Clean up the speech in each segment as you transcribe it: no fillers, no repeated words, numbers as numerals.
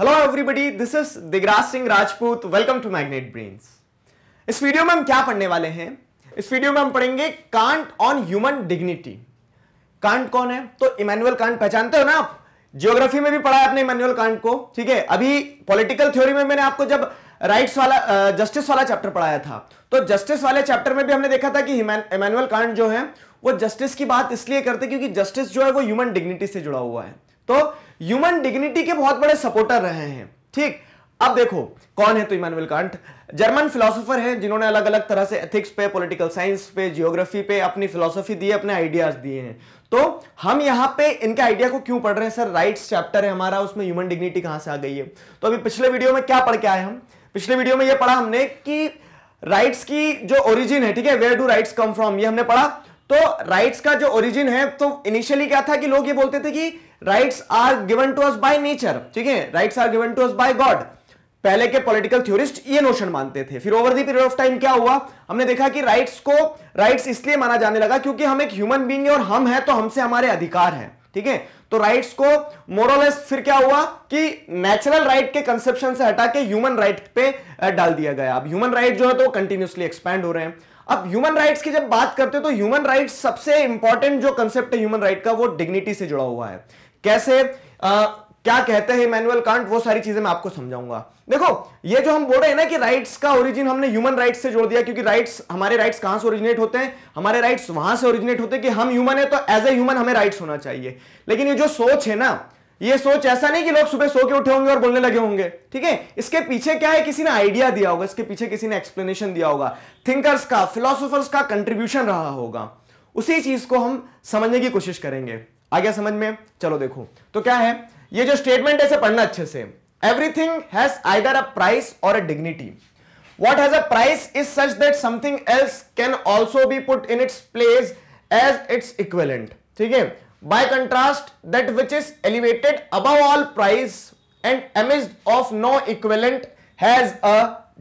Hello everybody, this is Digraj Singh Rajput. Welcome to Magnet Brains. इस video में हम क्या पढ़ने वाले हैं? इस वीडियो में हम पढ़ेंगे Kant on human dignity. Kant कौन है? तो इमैनुअल कांट पहचानते हो ना आप? ज्योग्राफी में भी पढ़ा है आपने इमैनुअल कांट को, ठीक है। अभी पॉलिटिकल थ्योरी में मैंने आपको जब राइट्स वाला जस्टिस वाला चैप्टर पढ़ाया था, तो जस्टिस वाले चैप्टर में भी हमने देखा था कि इमैनुअल कांट जो है वो जस्टिस की बात इसलिए करते क्योंकि जस्टिस जो है वो ह्यूमन डिग्निटी से जुड़ा हुआ है। तो ह्यूमन डिग्निटी के बहुत बड़े सपोर्टर रहे हैं, ठीक। अब देखो कौन है तो इमैनुअल कांट। जर्मन फिलोसोफर हैं जिन्होंने अलग अलग तरह से एथिक्स पे, पॉलिटिकल साइंस पे, जियोग्राफी पे अपनी फिलोसफी दी है, अपने आइडियाज दिए हैं। तो हम यहाँ पे इनके आइडिया को क्यों पढ़ रहे हैं? सर राइट्स चैप्टर है हमारा, उसमें ह्यूमन डिग्निटी कहाँ से आ गई है? तो अभी पिछले वीडियो में क्या पढ़ के आए हम? पिछले वीडियो में यह पढ़ा हमने कि राइट्स की जो ओरिजिन है, ठीक है, where do rights come from, ये हमने पढ़ा। तो राइट्स का जो ओरिजिन है, तो इनिशियली क्या था कि लोग ये बोलते थे कि rights are given to us by nature, ठीक है, rights are given to us by God. पहले के पॉलिटिकल थ्योरिस्ट ये नोशन मानते थे। फिर over the period of time क्या हुआ? हमने देखा कि राइट्स को राइट्स इसलिए माना जाने लगा क्योंकि हम एक ह्यूमन बीइंग है और हम हैं तो हमसे हमारे अधिकार हैं, ठीक है। तो राइट्स को मोरलेस फिर क्या हुआ कि नेचुरल राइट के कंसेप्शन से हटा के ह्यूमन राइट पे डाल दिया गया। अब ह्यूमन राइट जो है तो कंटिन्यूसली एक्सपैंड हो रहे हैं। अब ह्यूमन राइट्स की जब बात करते हो तो ह्यूमन राइट्स सबसे इंपॉर्टेंट जो कंसेप्ट है ह्यूमन राइट का वो डिग्निटी से जुड़ा हुआ है। कैसे, क्या कहते हैं इमैनुअल कांट, वो सारी चीजें मैं आपको समझाऊंगा। देखो ये जो हम बोल रहे हैं ना कि राइट्स का ओरिजिन हमने ह्यूमन राइट्स से जोड़ दिया क्योंकि राइट्स, हमारे राइट्स कहां से ओरिजिनेट होते हैं? हमारे राइट्स वहां से ओरिजिनेट होते हैं कि हम ह्यूमन है तो एज ए ह्यूमन हमें राइट्स होना चाहिए। लेकिन ये जो सोच है ना, ये सोच ऐसा नहीं कि लोग सुबह सो के उठे होंगे और बोलने लगे होंगे, ठीक है। इसके पीछे क्या है? किसी ने आइडिया दिया होगा, इसके पीछे किसी ने एक्सप्लेनेशन दिया होगा, थिंकर्स का, फिलोसोफर्स का कंट्रीब्यूशन रहा होगा। उसी चीज को हम समझने की कोशिश करेंगे। आ गया समझ में? चलो देखो तो क्या है ये जो स्टेटमेंट है, पढ़ना अच्छे से। Everything has either a price और a dignity. What has a price is such that something else can also be put in its place as its equivalent, ठीक है। By contrast that which is elevated above all price and admits of no equivalent has a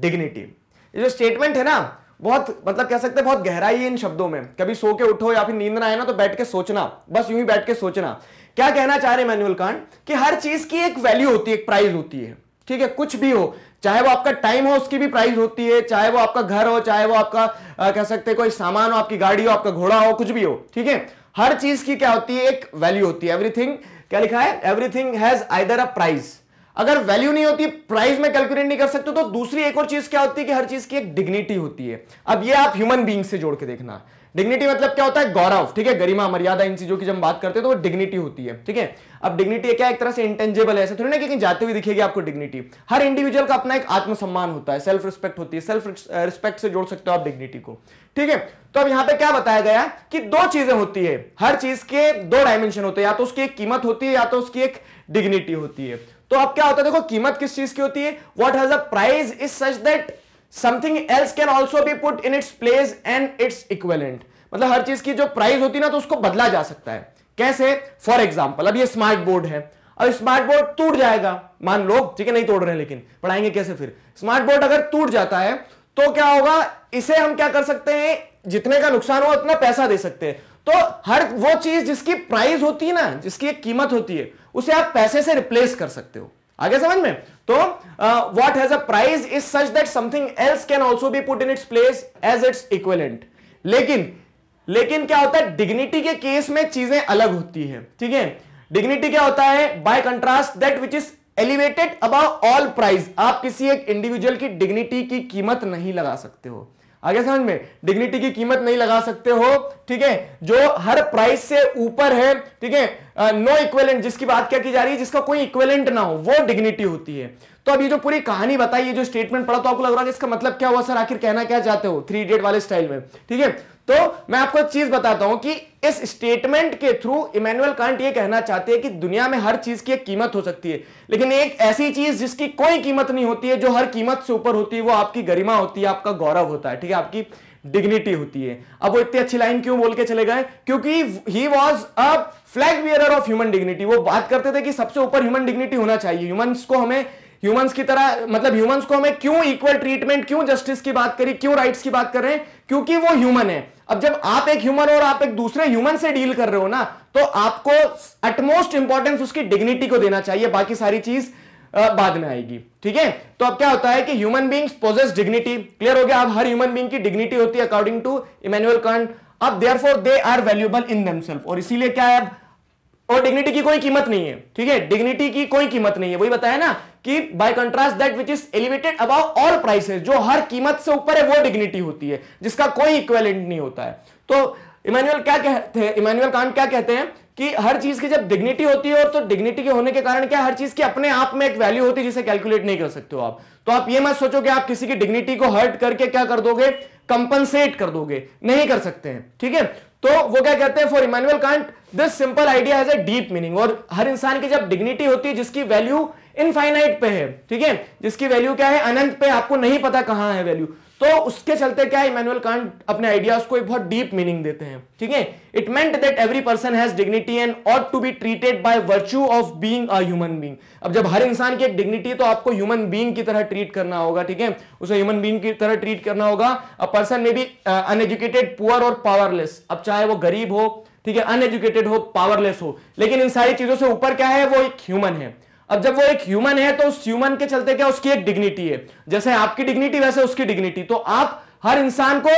dignity. ये जो statement है ना, बहुत मतलब कह सकते हैं बहुत गहराई है इन शब्दों में। कभी सो के उठो या फिर नींद ना आए ना तो बैठ के सोचना, बस यूं ही बैठ के सोचना। क्या कहना चाह रहे हैं इमैनुअल कांट कि हर चीज की एक वैल्यू होती है, एक प्राइस होती है, ठीक है। कुछ भी हो, चाहे वो आपका टाइम हो उसकी भी प्राइस होती है, चाहे वो आपका घर हो, चाहे वो आपका कह सकते कोई सामान हो, आपकी गाड़ी हो, आपका घोड़ा हो, कुछ भी हो, ठीक है। हर चीज की क्या होती है? एक वैल्यू होती है। एवरीथिंग, क्या लिखा है? Everything has either a price. अगर वैल्यू नहीं होती, प्राइस में कैलकुलेट नहीं कर सकते, तो दूसरी एक और चीज क्या होती है कि हर चीज की एक डिग्निटी होती है। अब ये आप ह्यूमन बीइंग से जोड़ के देखना। डिग्निटी मतलब क्या होता है? गौरव, ठीक है, गरिमा, मर्यादा, इन चीजों की जब बात करते हैं तो वो डिग्निटी होती है, ठीक है। अब डिग्निटी क्या है? एक तरह से इंटेंजेबल है, ऐसे थोड़ी ना कि जाते हुए दिखेगी आपको डिग्निटी। हर इंडिविजुअल का अपना एक आत्मसम्मान होता है, सेल्फ रिस्पेक्ट होती है, सेल्फ रिस्पेक्ट से जोड़ सकते हो आप डिग्निटी को, ठीक है। तो अब यहां पे क्या बताया गया कि दो चीजें होती है, हर चीज के दो डायमेंशन होते हैं, या तो उसकी एक कीमत होती है या तो उसकी एक डिग्निटी होती है। तो अब क्या होता है? देखो कीमत किस चीज की होती है? What has a price is such that something else can also be put in its place and its equivalent. मतलब हर चीज की जो प्राइस होती है ना, तो उसको बदला जा सकता है। कैसे? फॉर एग्जाम्पल, अब ये स्मार्ट बोर्ड है, अब स्मार्ट बोर्ड टूट जाएगा मान लो, ठीक है, नहीं तोड़ रहे हैं लेकिन पढ़ाएंगे कैसे फिर। स्मार्ट बोर्ड अगर टूट जाता है तो क्या होगा? इसे हम क्या कर सकते हैं? जितने का नुकसान हो उतना पैसा दे सकते हैं। तो हर वो चीज जिसकी प्राइस होती है ना, जिसकी एक कीमत होती है, उसे आप पैसे से रिप्लेस कर सकते हो। आगे समझ में? तो what has a price is such that something else can also be put in its place as its equivalent. लेकिन क्या होता है? डिग्निटी के केस में चीजें अलग होती है, ठीक है। डिग्निटी क्या होता है? By contrast that which is elevated above all price. आप किसी एक इंडिविजुअल की डिग्निटी की कीमत नहीं लगा सकते हो। आगे समझ में? डिग्निटी की कीमत नहीं लगा सकते हो, ठीक है, जो हर प्राइस से ऊपर है, ठीक है। नो इक्विवेलेंट, जिसकी बात क्या की जा रही है? जिसका कोई इक्विवेलेंट ना हो, वो डिग्निटी होती है। तो अब ये जो पूरी कहानी बताई, ये जो स्टेटमेंट पढ़ा, तो आपको लग रहा है इसका मतलब क्या हुआ? सर आखिर कहना क्या चाहते हो? थ्री इडियट वाले स्टाइल में, ठीक है। तो मैं आपको एक चीज बताता हूं कि इस स्टेटमेंट के थ्रू इमैनुअल कांट ये कहना चाहते हैं कि दुनिया में हर चीज की एक कीमत हो सकती है, लेकिन एक ऐसी चीज जिसकी कोई कीमत नहीं होती है, जो हर कीमत से ऊपर होती है, वो आपकी गरिमा होती है, आपका गौरव होता है, ठीक है, आपकी डिग्निटी होती है। अब वो इतनी अच्छी लाइन क्यों बोल के चले गए? क्योंकि he was a flag bearer of human dignity. वो बात करते थे कि सबसे ऊपर ह्यूमन डिग्निटी होना चाहिए। ह्यूमंस को हमें ह्यूमंस की तरह, मतलब ह्यूमंस को हमें क्यों इक्वल ट्रीटमेंट, क्यों जस्टिस की बात करी, क्यों राइट्स की बात कर रहे हैं? क्योंकि वो ह्यूमन है। अब जब आप एक ह्यूमन हो और आप एक दूसरे ह्यूमन से डील कर रहे हो ना, तो आपको अटमोस्ट इंपॉर्टेंस उसकी डिग्निटी को देना चाहिए। बाकी सारी चीज बाद में आएगी। ठीक है, तो अब क्या होता है कि human beings possess dignity, clear हो गया। अब हर ह्यूमन बीइंग की डिग्निटी होती है अकॉर्डिंग टू इमैनुअल कांट। अब therefore they are valuable in themselves, और इसीलिए क्या है, और डिग्निटी की कोई कीमत नहीं है। ठीक है, डिग्निटी की कोई कीमत नहीं है, वही बताया ना कि by contrast that which is elevated above all prices, जो हर कीमत से ऊपर है वो डिग्निटी होती है, जिसका कोई इक्विवेलेंट नहीं होता है। तो इमैनुअल कांट क्या कहते हैं कि हर चीज की जब डिग्निटी होती है, और तो डिग्निटी के होने के कारण क्या हर चीज की अपने आप में एक वैल्यू होती है जिसे कैलकुलेट नहीं कर सकते हो आप। तो आप ये मत सोचो कि आप किसी की डिग्निटी को हर्ट करके क्या कर दोगे, कंपनसेट कर दोगे, नहीं कर सकते हैं। ठीक है, तो वो क्या कहते हैं, for Immanuel Kant this simple idea has a deep meaning. और हर इंसान की जब डिग्निटी होती है जिसकी वैल्यू इनफाइनाइट पे है, ठीक है, जिसकी वैल्यू क्या है, अनंत पे, आपको नहीं पता कहां है वैल्यू, तो उसके चलते क्या है, इमैनुअल कांट अपने आइडियाज को एक बहुत डीप मीनिंग देते हैं। ठीक है, it meant that every person has dignity and ought to be treated by virtue of being a human being. अब जब हर इंसान की एक डिग्निटी है तो आपको ह्यूमन बीइंग की तरह ट्रीट करना होगा। ठीक है, उसे ह्यूमन बीइंग की तरह ट्रीट करना होगा। अ पर्सन में भी अनएजुकेटेड, पुअर और पावरलेस, अब चाहे वो गरीब हो, ठीक है, अनएजुकेटेड हो, पावरलेस हो, लेकिन इन सारी चीजों से ऊपर क्या है, वो एक ह्यूमन है। अब जब वो एक ह्यूमन है तो उस ह्यूमन के चलते क्या, उसकी एक डिग्निटी है, जैसे आपकी डिग्निटी वैसे उसकी डिग्निटी। तो आप हर इंसान को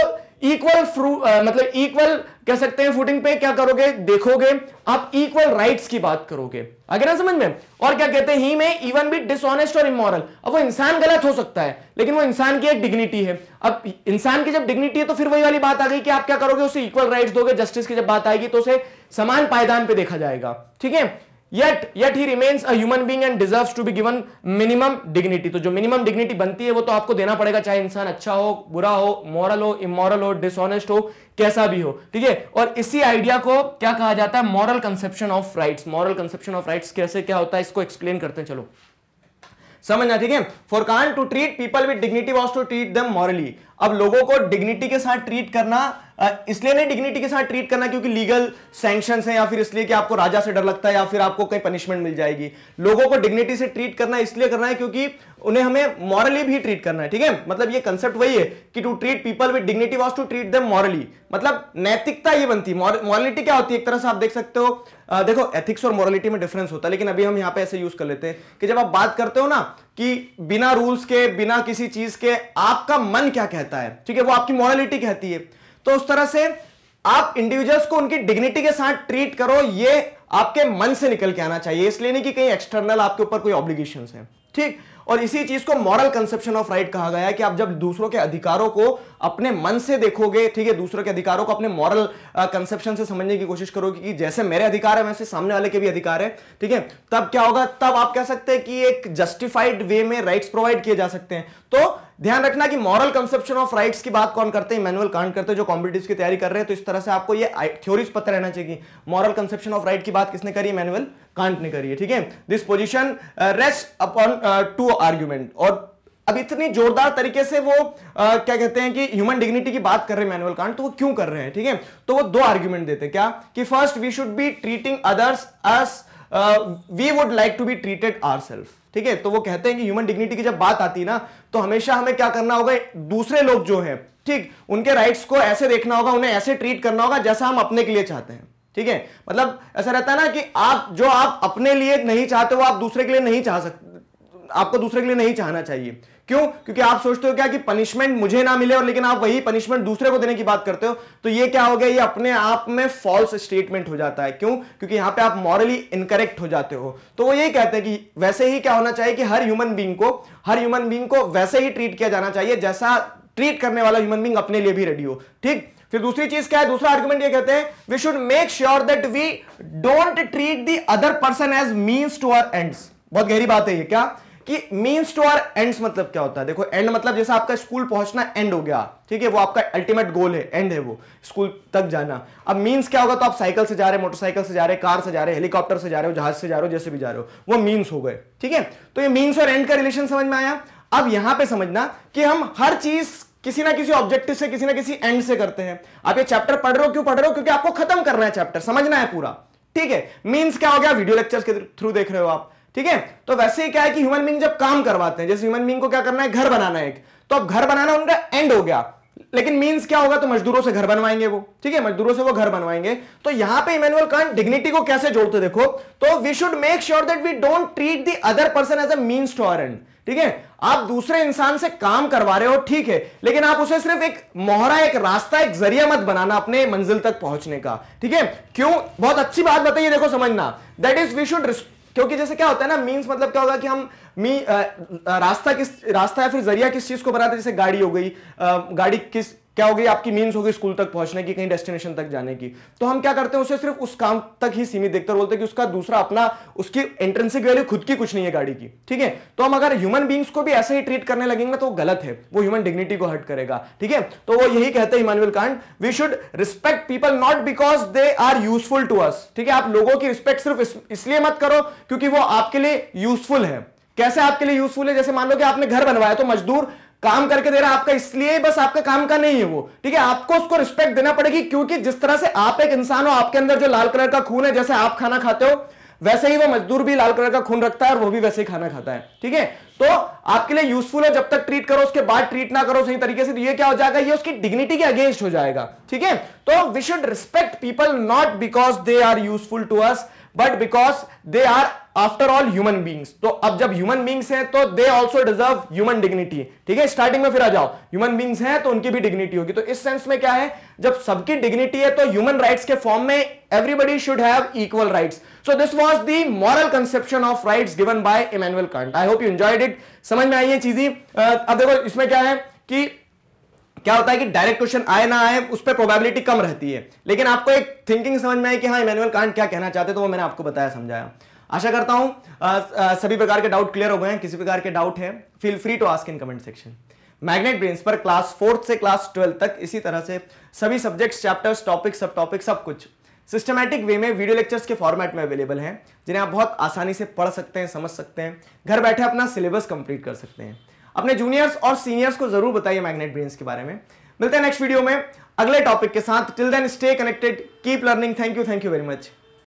इक्वल मतलब इक्वल कह सकते हैं फुटिंग पे क्या करोगे, देखोगे, आप इक्वल राइट्स की बात करोगे। आगे ना समझ में। और क्या कहते हैं, ही में इवन बी डिसऑनेस्ट और इमोरल। अब वो इंसान गलत हो सकता है लेकिन वो इंसान की एक डिग्निटी है। अब इंसान की जब डिग्निटी है तो फिर वही वाली बात आ गई कि आप क्या करोगे, उसे इक्वल राइट्स दोगे। जस्टिस की जब बात आएगी तो उसे समान पायदान पर देखा जाएगा। ठीक है, Yet he remains a human being and deserves to be given minimum dignity। तो जो minimum dignity बनती है वो तो आपको देना पड़ेगा, चाहे इंसान अच्छा हो, बुरा हो, moral हो, immoral हो, dishonest हो, कैसा भी हो। ठीक है, और इसी आइडिया को क्या कहा जाता है, moral conception of rights। moral conception of rights कैसे क्या होता है इसको एक्सप्लेन करते हैं, चलो समझना। ठीक है, for Kant to treat people with dignity was to treat them morally. अब लोगों को डिग्निटी के साथ ट्रीट करना इसलिए नहीं, डिग्निटी के साथ ट्रीट करना क्योंकि लीगल सैंक्शंस हैं, या फिर इसलिए कि आपको राजा से डर लगता है, या फिर आपको कहीं पनिशमेंट मिल जाएगी। लोगों को डिग्निटी से ट्रीट करना इसलिए करना है क्योंकि उन्हें हमें मॉरली भी ट्रीट करना है। ठीक है, मतलब ये कंसेप्ट वही है कि to treat people with dignity was to treat them morally, मतलब नैतिकता ये बनती है। मॉरलिटी क्या होती है, एक तरह से आप देख सकते हो, देखो एथिक्स और मॉरलिटी में डिफरेंस होता है, लेकिन अभी हम यहाँ पे ऐसे यूज कर लेते हैं कि जब आप बात करते हो ना कि बिना रूल्स के, बिना किसी चीज के आपका मन क्या कहता है, ठीक है, वो आपकी मॉरलिटी कहती है। तो उस तरह से आप इंडिविजुअल्स को उनकी डिग्निटी के साथ ट्रीट करो, ये आपके मन से निकल के आना चाहिए, इसलिए नहीं कि कहीं एक्सटर्नल आपके ऊपर कोई ऑब्लिगेशंस है। ठीक, और इसी चीज को मॉरल कंसेप्शन ऑफ राइट कहा गया है कि आप जब दूसरों के अधिकारों को अपने मन से देखोगे, ठीक है, दूसरों के अधिकारों को अपने मॉरल कंसेप्शन से समझने की कोशिश करोगे कि जैसे मेरे अधिकार है वैसे सामने वाले के भी अधिकार है। ठीक है, तब क्या होगा, तब आप कह सकते हैं कि एक जस्टिफाइड वे में राइट्स प्रोवाइड किए जा सकते हैं। तो ध्यान रखना कि मॉरल कंसेप्शन ऑफ राइट्स की बात कौन करते हैं, इमैनुअल कांट करते हैं, जो कॉम्पिटिटिव्स की तैयारी कर रहे हैं। तो इस तरह से आपको ये थ्योरीज पता रहना चाहिए, मॉरल कंसेप्शन ऑफ राइट की बात किसने करी, इमैनुअल कांट ने करी है। ठीक है, this position rest upon two argument. और अब इतनी जोरदार तरीके से वो क्या कहते हैं कि ह्यूमन डिग्निटी की बात कर रहे हैं इमैनुअल कांट, तो वो क्यों कर रहे हैं, ठीक है, तो वो दो आर्ग्यूमेंट देते हैं, क्या कि first we should be treating others as we would like to be treated ourselves. ठीक है, तो वो कहते हैं कि ह्यूमन डिग्निटी की जब बात आती है ना तो हमेशा हमें क्या करना होगा, दूसरे लोग जो है, ठीक, उनके राइट्स को ऐसे देखना होगा, उन्हें ऐसे ट्रीट करना होगा जैसा हम अपने के लिए चाहते हैं। ठीक है, मतलब ऐसा रहता है ना कि आप जो आप अपने लिए नहीं चाहते हो आप दूसरे के लिए नहीं चाह सकते, आपको दूसरे के लिए नहीं चाहना चाहिए। क्यों, क्योंकि आप सोचते हो क्या कि पनिशमेंट मुझे ना मिले, और लेकिन आप वही पनिशमेंट दूसरे को देने की बात करते हो, तो ये क्या हो गया, ये अपने आप में फॉल्स स्टेटमेंट हो जाता है। क्यों, क्योंकि यहां पे आप मॉरली इनकरेक्ट हो जाते हो। तो वो यही कहते हैं कि वैसे ही क्या होना चाहिए कि हर ह्यूमन बीइंग को वैसे ही ट्रीट किया जाना चाहिए जैसा ट्रीट करने वाला ह्यूमन बीइंग अपने लिए भी रेडी हो। ठीक, फिर दूसरी चीज क्या है, दूसरा आर्गुमेंट ये कहते हैं we should make sure that we don't treat the other person as means to our ends. बहुत गहरी बात है ये, क्या कि मींस टू आवर एंड्स मतलब क्या होता है, देखो एंड मतलब जैसा आपका स्कूल पहुंचना एंड हो गया, ठीक है, वो आपका अल्टीमेट गोल है, एंड है वो स्कूल तक जाना। अब मींस क्या होगा, तो आप साइकिल से जा रहे, मोटरसाइकिल से जा रहे, कार से जा रहे, हेलीकॉप्टर से जा रहे हो, जहाज से जा रहे हो, जैसे भी जा रहे हो, वो मींस हो गए। ठीक है, तो ये मींस और एंड का रिलेशन समझ में आया। अब यहां पर समझना कि हम हर चीज किसी ना किसी ऑब्जेक्टिव से, किसी ना किसी एंड से करते हैं। आप ये चैप्टर पढ़ रहे हो, क्यों पढ़ रहे हो, क्योंकि आपको खत्म करना है, चैप्टर समझना है पूरा। ठीक है, मींस क्या हो गया, वीडियो लेक्चर्स के थ्रू देख रहे हो आप। ठीक है, तो वैसे ही क्या है कि ह्यूमन बीइंग जब काम करवाते हैं, जैसे ह्यूमन बीइंग को क्या करना है, घर बनाना है, एक तो अब घर बनाना उनका एंड हो गया, लेकिन मींस क्या होगा, तो मजदूरों से घर बनवाएंगे वो, ठीक है, मजदूरों से वो घर बनवाएंगे। तो यहां पे इमैनुअल कांट डिग्निटी को कैसे जोड़ते देखो, तो we should make sure that we don't treat the other person as a means to our end. ठीक है, आप दूसरे इंसान से काम करवा रहे हो, ठीक है, लेकिन आप उसे सिर्फ एक मोहरा, एक रास्ता, एक जरिया मत बनाना अपने मंजिल तक पहुंचने का। ठीक है, क्यों, बहुत अच्छी बात बताइए, देखो समझना, दैट इज वी शुड, क्योंकि जैसे क्या होता है ना, मींस मतलब क्या होगा कि हम रास्ता या फिर जरिया किस चीज को बनाते हैं, जैसे गाड़ी हो गई, गाड़ी किस क्या हो गई, आपकी मींस हो गई स्कूल तक पहुंचने की, कहीं डेस्टिनेशन तक जाने की। तो हम क्या करते हैं, उसे सिर्फ उस काम तक ही सीमित देखते हैं, बोलते हैं कि उसका दूसरा अपना, उसकी इंट्रिंसिक वैल्यू खुद की कुछ नहीं है गाड़ी की। ठीक है, तो हम अगर ह्यूमन बींग्स को भी ऐसे ही ट्रीट करने लगेंगे तो गलत है, वो ह्यूमन डिग्निटी को हर्ट करेगा। ठीक है, तो वो यही कहते हैं Immanuel Kant, we should respect people not because they are useful to us. ठीक है, आप लोगों की रिस्पेक्ट सिर्फ इसलिए मत करो क्योंकि वो आपके लिए यूजफुल है। कैसे आपके लिए यूजफुल है, जैसे मान लो कि आपने घर बनवाया, तो मजदूर काम करके दे रहा है आपका, इसलिए बस आपका काम का नहीं है वो। ठीक है, आपको उसको रिस्पेक्ट देना पड़ेगी, क्योंकि जिस तरह से आप एक इंसान हो, आपके अंदर जो लाल कलर का खून है, जैसे आप खाना खाते हो वैसे ही वो मजदूर भी लाल कलर का खून रखता है और वो भी वैसे ही खाना खाता है। ठीक है, तो आपके लिए यूजफुल है जब तक ट्रीट करो, उसके बाद ट्रीट ना करो सही तरीके से, तो ये क्या हो जाएगा, ये उसकी डिग्निटी के अगेंस्ट हो जाएगा। ठीक है, तो we should respect people not because they are useful to us but because they are after all human beings. तो अब जब ह्यूमन बींग्स हैं तो they also deserve human dignity. ठीक है, स्टार्टिंग में फिर आ जाओ, ह्यूमन बींग्स हैं तो उनकी भी डिग्निटी होगी। तो इस सेंस में क्या है, जब सबकी डिग्निटी है तो ह्यूमन राइट्स के फॉर्म में everybody should have equal rights. So this was the moral conception of rights given by Immanuel Kant. I hope you enjoyed it, समझ में आई ये चीजें। अब देखो इसमें क्या है कि क्या होता है कि डायरेक्ट क्वेश्चन आए ना आए उस पर प्रोबेबिलिटी कम रहती है, लेकिन आपको एक थिंकिंग समझ में आई कि हाँ इमैनुअल कांट क्या कहना चाहते, तो वो मैंने आपको बताया, समझाया। आशा करता हूं सभी प्रकार के डाउट क्लियर हो गए हैं। किसी प्रकार के डाउट है feel free to ask in comment section. Magnet Brains पर क्लास 4 से क्लास 12 तक इसी तरह से सभी सब्जेक्ट्स, चैप्टर्स, टॉपिक्स, सब टॉपिक, सब कुछ सिस्टमैटिक वे में वीडियो लेक्चर्स के फॉर्मेट में अवेलेबल हैं, जिन्हें आप बहुत आसानी से पढ़ सकते हैं, समझ सकते हैं, घर बैठे अपना सिलेबस कंप्लीट कर सकते हैं। अपने जूनियर्स और सीनियर्स को जरूर बताइए मैग्नेट ब्रेन्स के बारे में। मिलते हैं नेक्स्ट वीडियो में अगले टॉपिक के साथ। Till then stay connected, keep learning. Thank you very much.